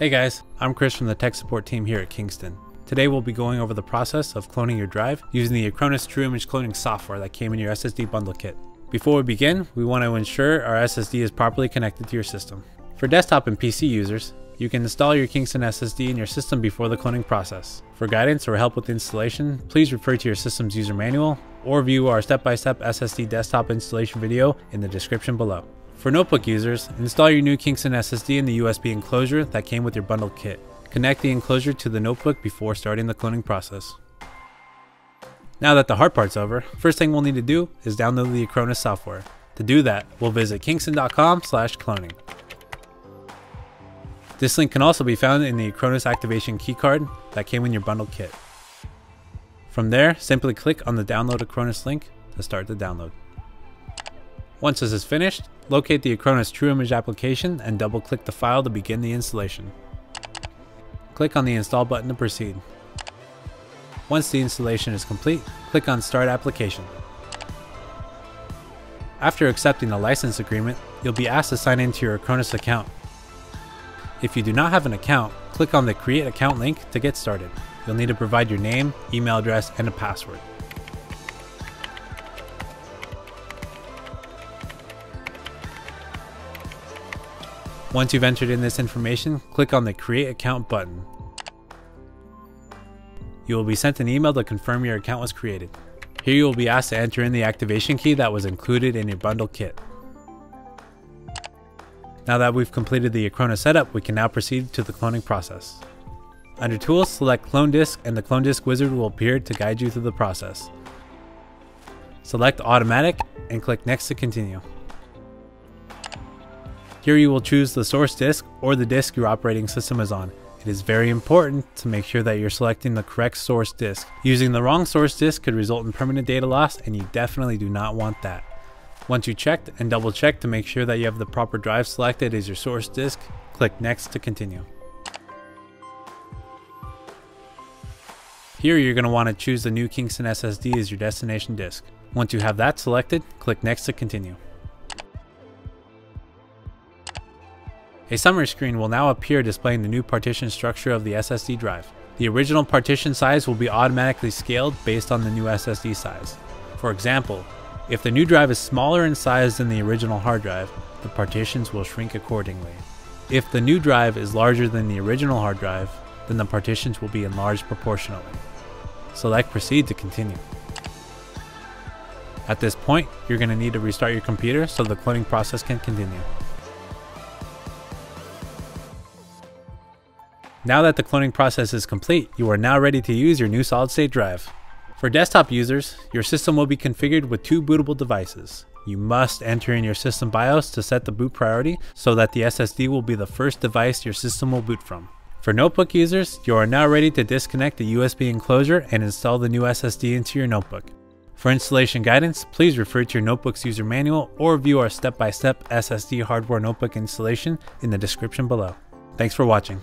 Hey guys, I'm Chris from the tech support team here at Kingston. Today we'll be going over the process of cloning your drive using the Acronis True Image cloning software that came in your SSD bundle kit. Before we begin, we want to ensure our SSD is properly connected to your system. For desktop and PC users, you can install your Kingston SSD in your system before the cloning process. For guidance or help with installation, please refer to your system's user manual or view our step-by-step SSD desktop installation video in the description below. For notebook users, install your new Kingston SSD in the USB enclosure that came with your bundle kit. Connect the enclosure to the notebook before starting the cloning process. Now that the hard part's over, first thing we'll need to do is download the Acronis software. To do that, we'll visit kingston.com/cloning. This link can also be found in the Acronis activation keycard that came in your bundle kit. From there, simply click on the Download Acronis link to start the download. Once this is finished, locate the Acronis True Image application and double-click the file to begin the installation. Click on the Install button to proceed. Once the installation is complete, click on Start Application. After accepting the license agreement, you'll be asked to sign into your Acronis account. If you do not have an account, click on the Create Account link to get started. You'll need to provide your name, email address, and a password. Once you've entered in this information, click on the Create Account button. You will be sent an email to confirm your account was created. Here you will be asked to enter in the activation key that was included in your bundle kit. Now that we've completed the Acronis setup, we can now proceed to the cloning process. Under Tools, select Clone Disk and the Clone Disk wizard will appear to guide you through the process. Select Automatic and click Next to continue. Here you will choose the source disk or the disk your operating system is on. It is very important to make sure that you're selecting the correct source disk. Using the wrong source disk could result in permanent data loss, and you definitely do not want that. Once you checked and double checked to make sure that you have the proper drive selected as your source disk, click Next to continue. Here you're going to want to choose the new Kingston SSD as your destination disk. Once you have that selected, click Next to continue. A summary screen will now appear displaying the new partition structure of the SSD drive. The original partition size will be automatically scaled based on the new SSD size. For example, if the new drive is smaller in size than the original hard drive, the partitions will shrink accordingly. If the new drive is larger than the original hard drive, then the partitions will be enlarged proportionally. Select Proceed to continue. At this point, you're going to need to restart your computer so the cloning process can continue. Now that the cloning process is complete, you are now ready to use your new solid-state drive. For desktop users, your system will be configured with two bootable devices. You must enter in your system BIOS to set the boot priority so that the SSD will be the first device your system will boot from. For notebook users, you are now ready to disconnect the USB enclosure and install the new SSD into your notebook. For installation guidance, please refer to your notebook's user manual or view our step-by-step SSD hardware notebook installation in the description below. Thanks for watching.